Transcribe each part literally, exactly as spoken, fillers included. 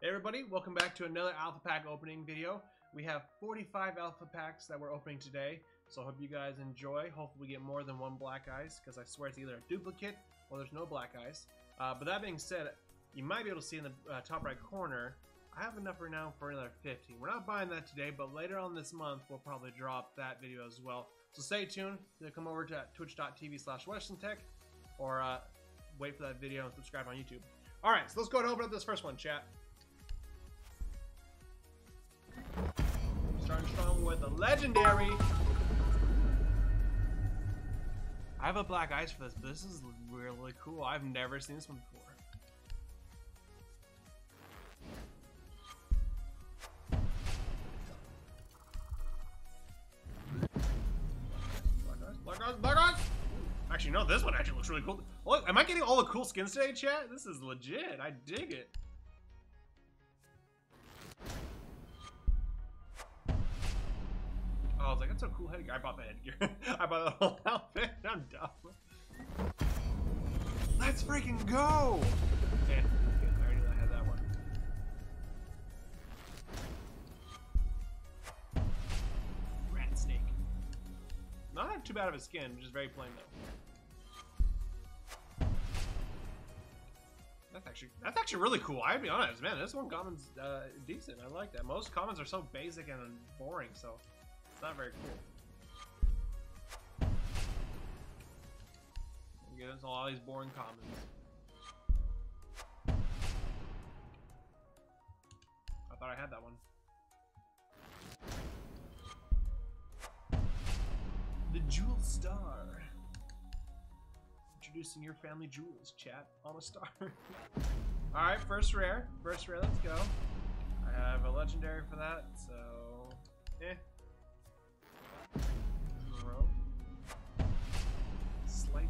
Hey everybody, welcome back to another alpha pack opening video. We have forty-five alpha packs that we're opening today, so I hope you guys enjoy. Hopefully we get more than one Black Ice, because I swear it's either a duplicate or there's no Black Ice. Uh, but that being said, you might be able to see in the uh, top right corner, I have enough right now for another fifty. We're not buying that today, but later on this month we'll probably drop that video as well. So stay tuned. You'll come over to twitch dot t v slash western tech or uh, wait for that video and subscribe on YouTube. Alright, so let's go ahead and open up this first one, chat. Starting strong with a legendary. I have a Black Ice for this, but this is really cool. I've never seen this one before. Black Ice, Black Ice, Black Ice! Actually, no, this one actually looks really cool. Look, am I getting all the cool skins today, chat? This is legit. I dig it. I was like, that's a cool headgear. I bought that headgear. I bought the whole outfit. I'm dumb. Let's freaking go! Damn, I already knew I had that one. Rat Snake. Not too bad of a skin, just very plain though. That's actually that's actually really cool. I'd be honest, man. This one common's uh, decent. I like that. Most commons are so basic and boring, so. It's not very cool. We get into all these boring commons. I thought I had that one. The Jewel Star. Introducing your family jewels, chat, on a star. Alright, first rare. First rare, let's go. I have a legendary for that, so. Eh. Slight.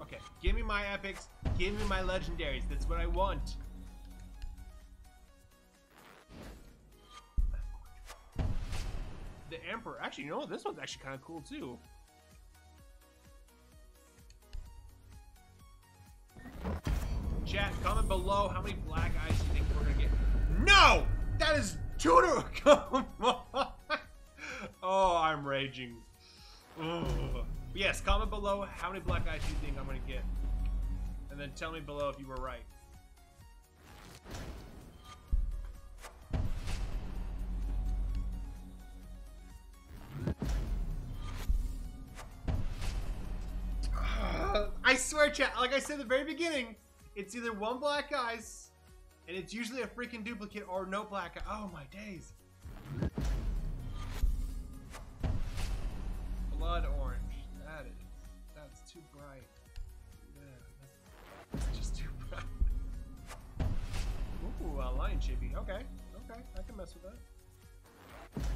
Okay, give me my epics, give me my legendaries, that's what I want. The Emperor. Actually, you know what? This one's actually kind of cool too. Chat, comment below how many Black Eyes you think we're gonna get. No! That is two to come on. Oh, I'm raging. Ugh. Yes, comment below how many Black Eyes you think I'm gonna get. And then tell me below if you were right. Uh, I swear, chat, like I said at the very beginning, it's either one Black Eyes. And it's usually a freaking duplicate or no Black Eye. Oh my days. Blood Orange. That is. That's too bright. Yeah, that's, that's just too bright. Ooh, a lion chibi. Okay. Okay. I can mess with that.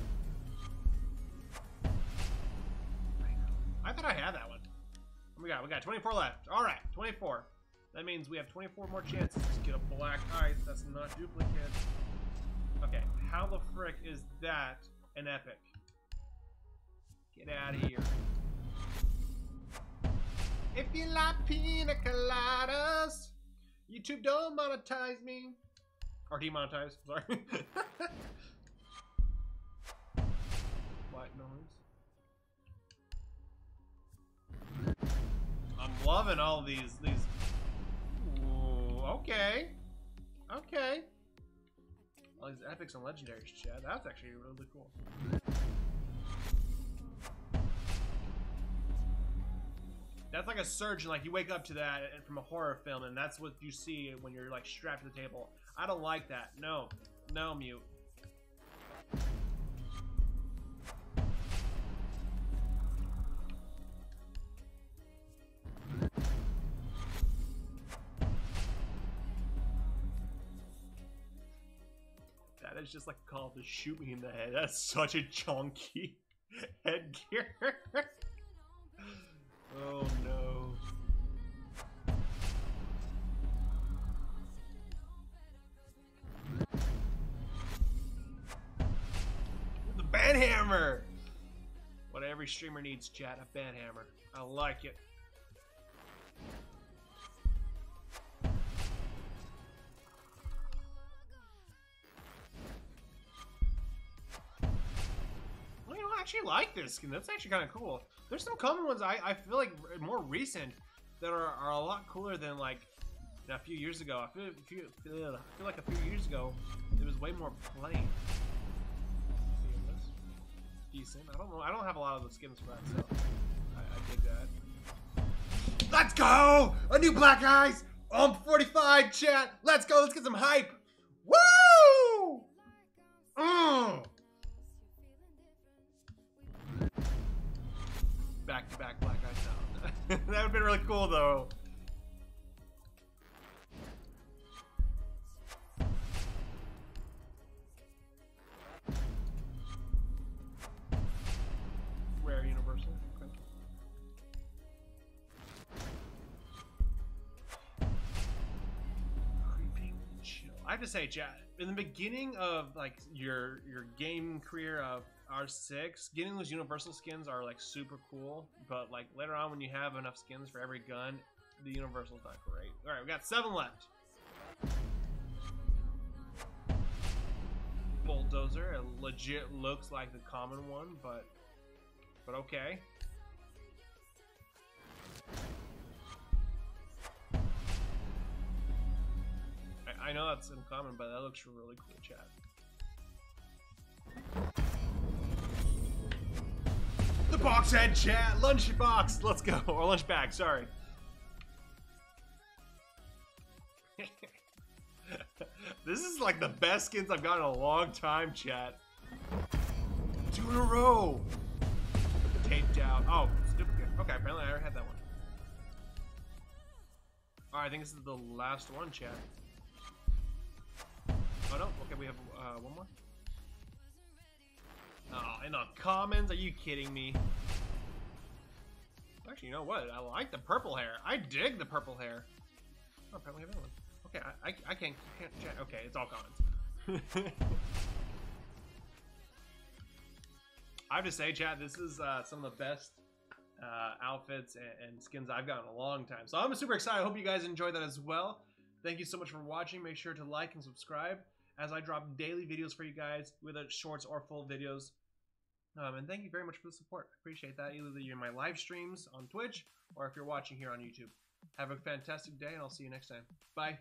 I thought I had that one. What we got? We got twenty-four left. Alright, twenty-four. That means we have twenty-four more chances to get a Black Ice. That's not duplicate. Okay, how the frick is that an epic? Get out of here. If you like Pina Coladas, YouTube don't monetize me. Or demonetize, sorry. White noise. I'm loving all these, these. Okay, okay. All these epics and legendaries, chat. That's actually really cool. That's like a surgeon. Like you wake up to that from a horror film, and that's what you see when you're like strapped to the table. I don't like that. No, no mute. It's just like called to shoot me in the head. That's such a chunky headgear. Oh no. The Banhammer! What every streamer needs, chat, a Banhammer. I like it. actually like this skin. That's actually kind of cool. There's some common ones I, I feel like more recent that are, are a lot cooler than like a few years ago. I feel, feel, feel, feel like a few years ago it was way more plain. Decent. I don't know. I don't have a lot of the skins for that, so I, I dig that. Let's go! A new Black Ice! I'm forty-five, chat! Let's go! Let's get some hype! Woo! Mm. Back to back Black Ice sound. That would have been really cool though. Rare universal. Okay. Creeping chill. I have to say, chat, in the beginning of like your your game career of R six, getting those universal skins are like super cool, but like later on when you have enough skins for every gun, the universal's not great. All right, we got seven left. Bulldozer, it legit looks like the common one, but but okay. I, I know that's uncommon, but that looks really cool, chat. The box head, chat! Lunch box! Let's go! Or lunch bag, sorry. This is like the best skins I've gotten in a long time, chat. Two in a row! Taped out. Oh, it's duplicate. Okay, apparently I already had that one. Alright, I think this is the last one, chat. Oh no, okay, we have uh, one more. Oh, and on commons? Are you kidding me? Actually, you know what? I like the purple hair. I dig the purple hair. Oh, apparently everyone. Okay, I, I, I can't, can't check. Okay, it's all commons. I have to say, chat, this is uh, some of the best uh, outfits and, and skins I've gotten in a long time. So I'm super excited. I hope you guys enjoyed that as well. Thank you so much for watching. Make sure to like and subscribe as I drop daily videos for you guys, whether it's shorts or full videos. Um, and thank you very much for the support. I appreciate that, either you're in my live streams on Twitch or if you're watching here on YouTube. Have a fantastic day, and I'll see you next time. Bye.